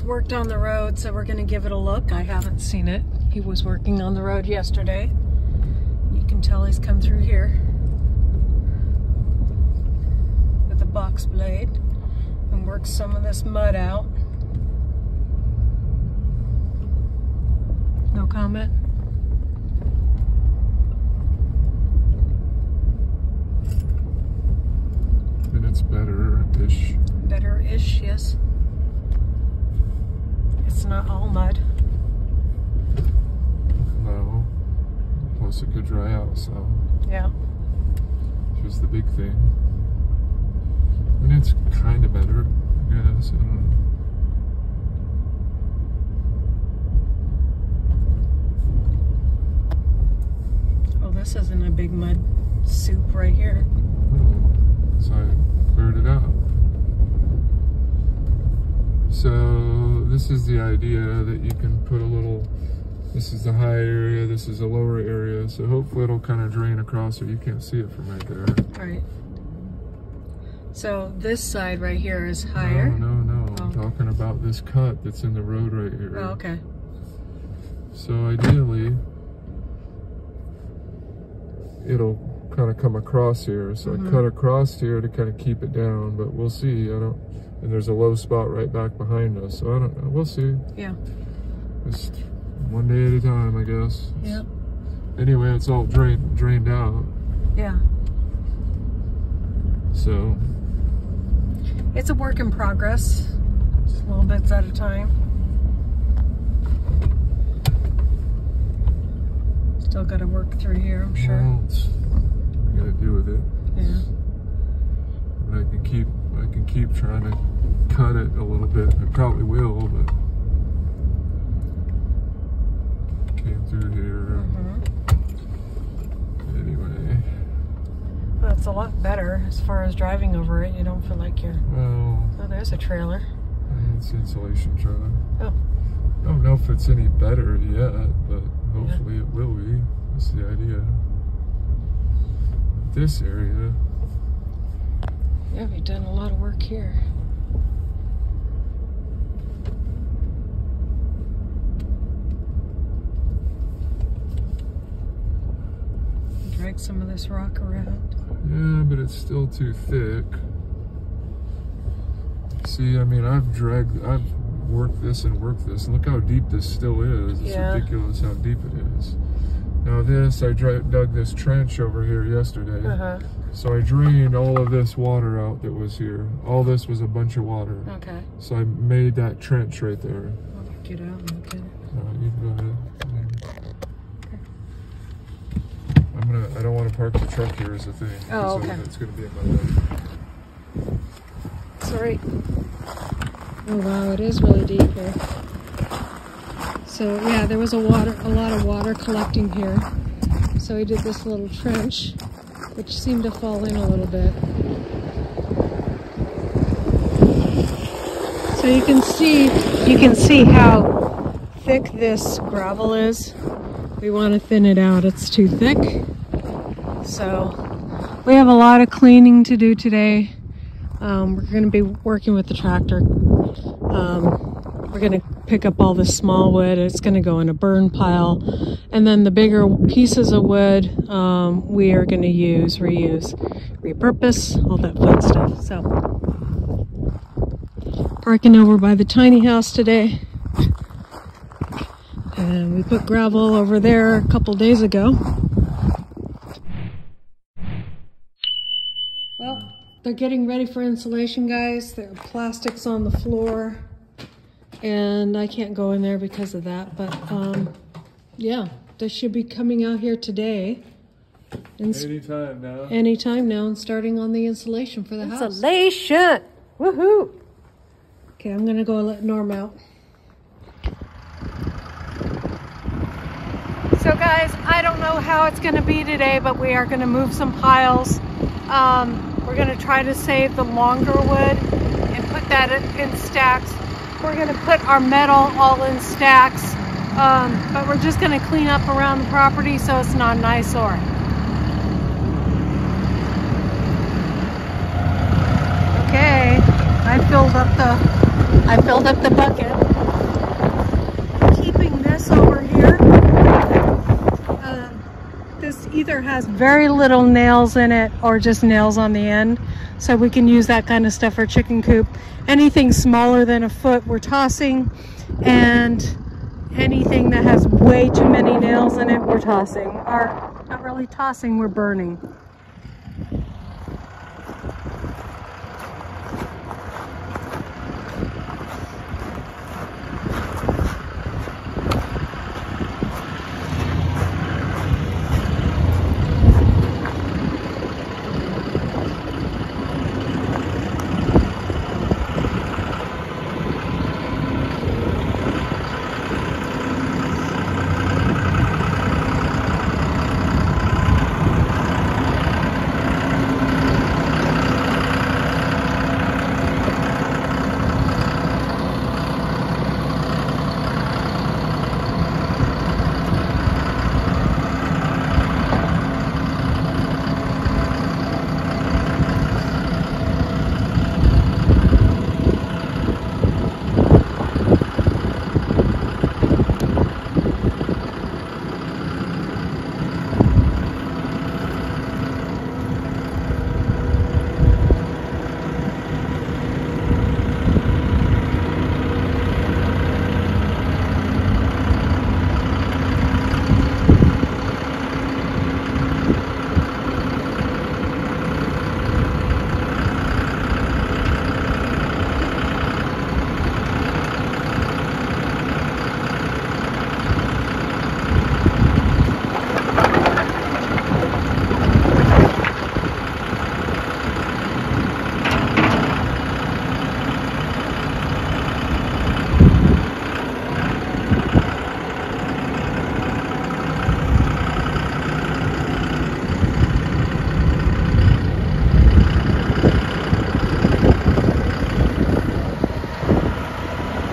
just worked on the road, so we're going to give it a look. I haven't seen it. He was working on the road yesterday. You can tell he's come through here with a box blade and worked some of this mud out. No comment. And it's better-ish. Better-ish, yes. It's not all mud. No. Plus it could dry out, so. Yeah. Which was the big thing. I mean, it's kind of better, I guess. Well, this isn't a big mud soup right here. No. So I cleared it out. So this is the idea that you can put a little, this is the high area, this is the lower area, so hopefully it'll kind of drain across if you can't see it from right there. Right. So this side right here is higher? No, oh. I'm talking about this cut that's in the road right here. Oh, okay. So ideally, it'll kind of come across here, so I cut across here to kind of keep it down, but we'll see, I don't. And there's a low spot right back behind us. So I don't know. We'll see. Yeah. Just one day at a time, I guess. Yep. Anyway, it's all drained out. Yeah. So. It's a work in progress. Just little bits at a time. Still got to work through here, I'm sure. Well, I got to do with it. Yeah. But I can keep trying to cut it a little bit. I probably will, but came through here. Anyway. Well, it's a lot better as far as driving over it. You don't feel like you're... Well... Oh, there's a trailer. It's an insulation trailer. Oh. I don't know if it's any better yet, but hopefully it will be. That's the idea. This area... Yeah, we've done a lot of work here. Drag some of this rock around. Yeah, but it's still too thick. See, I mean, I've worked this, and look how deep this still is. It's ridiculous how deep it is. Now this, I dug this trench over here yesterday. So I drained all of this water out that was here. All this was a bunch of water. Okay. So I made that trench right there. I'll get out and get it. You can go ahead. Okay. I don't want to park the truck here is the thing. Oh, okay. It's going to be in my way. Sorry. Oh, wow, it is really deep here. So yeah, there was a lot of water collecting here. So we did this little trench, which seemed to fall in a little bit. So you can see how thick this gravel is. We want to thin it out, it's too thick. So we have a lot of cleaning to do today. We're going to be working with the tractor. We're going to pick up all this small wood. It's going to go in a burn pile, and then the bigger pieces of wood we are going to use, reuse, repurpose, all that fun stuff. So parking over by the tiny house today, and we put gravel over there a couple days ago. Well, they're getting ready for insulation, guys. There are plastics on the floor, and I can't go in there because of that, but yeah, they should be coming out here today. Anytime now. Anytime now, and starting on the insulation for the house. Insulation! Woohoo! Okay, I'm gonna go and let Norm out. So guys, I don't know how it's gonna be today, but we are gonna move some piles. We're gonna try to save the longer wood and put that in stacks. We're going to put our metal all in stacks, but we're just going to clean up around the property so it's not an eyesore. Okay, I filled up the bucket. here. This either has very little nails in it or just nails on the end. So we can use that kind of stuff for chicken coop. Anything smaller than a foot we're tossing, and anything that has way too many nails in it we're tossing. Or not really tossing, we're burning.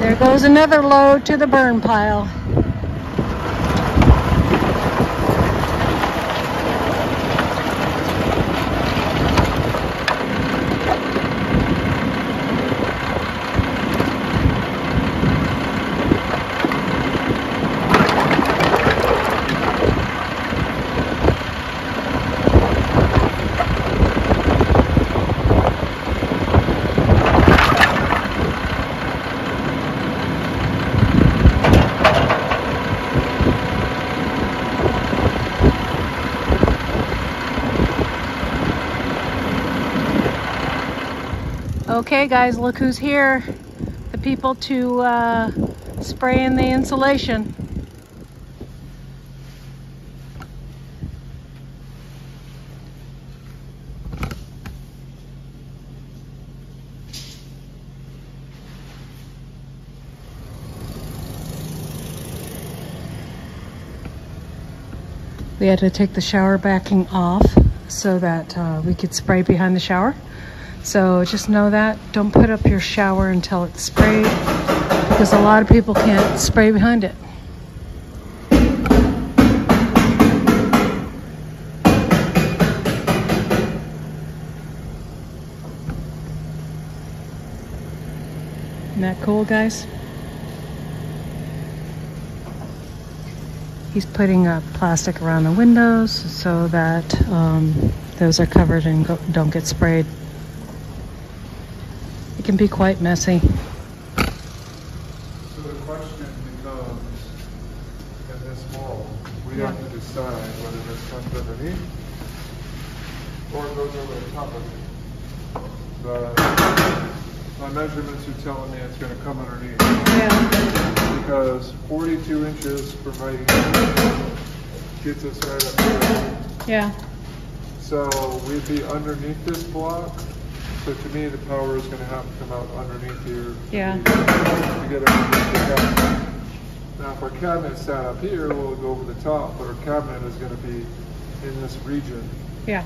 There goes another load to the burn pile. Okay guys, look who's here. The people to spray in the insulation. We had to take the shower backing off so that we could spray behind the shower. So just know that. Don't put up your shower until it's sprayed, because a lot of people can't spray behind it. Isn't that cool, guys? He's putting up plastic around the windows so that those are covered and don't get sprayed. It can be quite messy. So the question becomes, in this wall, we have to decide whether this comes underneath or goes over the top of it. But my measurements are telling me it's going to come underneath. Yeah. Because 42 inches from right here gets us right up here. Yeah. So we'd be underneath this block. So to me, the power is going to have to come out underneath here. Yeah. To get underneath the cabinet. Now, if our cabinet's sat up here, we'll go over the top, but our cabinet is going to be in this region. Yeah.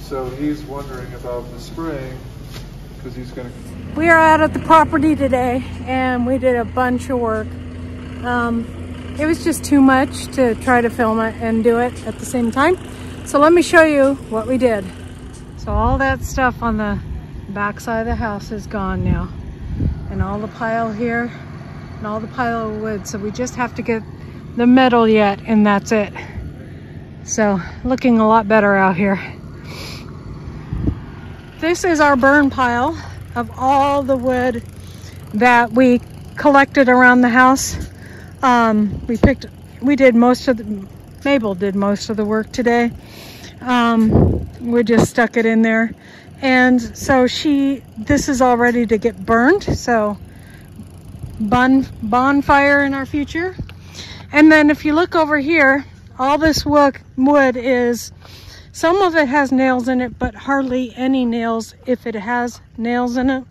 So he's wondering about the spraying, because he's going to... We are out at the property today, and we did a bunch of work. It was just too much to try to film it and do it at the same time. So let me show you what we did. So all that stuff on the back side of the house is gone now, and all the pile here and all the pile of wood, so we just have to get the metal yet, and that's it. So looking a lot better out here. This is our burn pile of all the wood that we collected around the house. Mabel did most of the work today. We just stuck it in there. And so this is all ready to get burned. So bonfire in our future. And then if you look over here, all this wood is, some of it has nails in it, but hardly any nails if it has nails in it.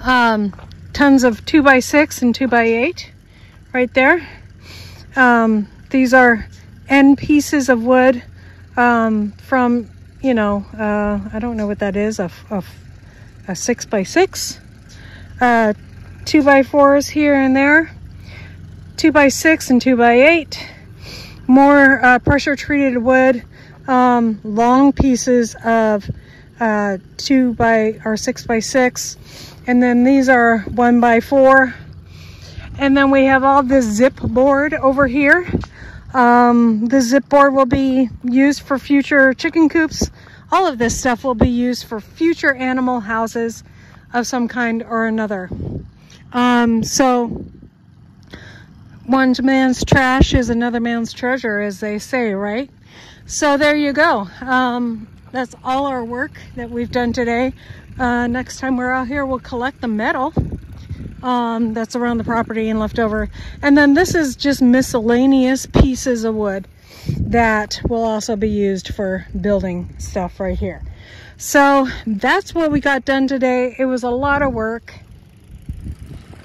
Tons of 2x6 and 2x8 right there. These are end pieces of wood from, you know, I don't know what that is, a 6x6, 2x4s here and there, 2x6 and 2x8, more pressure treated wood, long pieces of 6x6, and then these are 1x4. And then we have all this zip board over here. This zip board will be used for future chicken coops. All of this stuff will be used for future animal houses of some kind or another. So one man's trash is another man's treasure, as they say, right? So there you go. That's all our work that we've done today. Next time we're out here, we'll collect the metal that's around the property and left over. And then this is just miscellaneous pieces of wood that will also be used for building stuff right here. So that's what we got done today. It was a lot of work.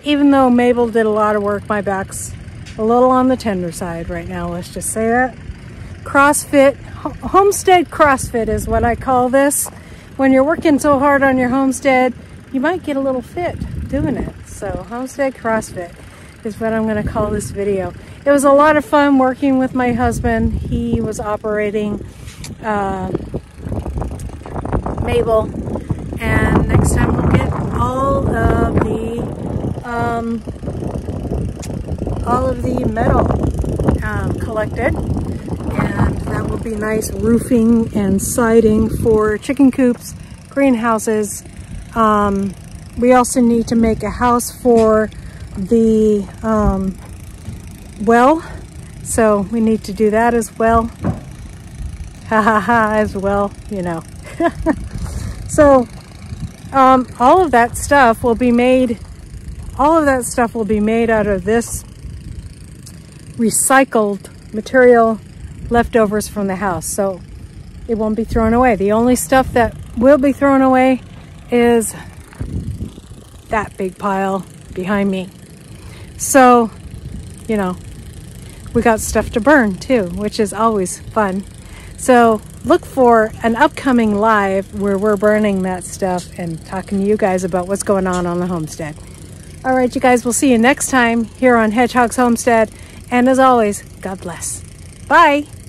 Even though Mabel did a lot of work, my back's a little on the tender side right now, let's just say that. CrossFit, homestead CrossFit is what I call this. When you're working so hard on your homestead, you might get a little fit doing it. So homestead CrossFit is what I'm going to call this video. It was a lot of fun working with my husband. He was operating Mabel, and next time we'll get all of the metal collected, and that will be nice roofing and siding for chicken coops, greenhouses. We also need to make a house for the well, so we need to do that as well. Ha ha ha, as well, you know. So all of that stuff will be made, all of that stuff will be made out of this recycled material, leftovers from the house, so it won't be thrown away. The only stuff that will be thrown away is that big pile behind me. So, you know, we got stuff to burn too, which is always fun. So look for an upcoming live where we're burning that stuff and talking to you guys about what's going on the homestead. All right, you guys, we'll see you next time here on Hedgehog's Homestead. And as always, God bless. Bye.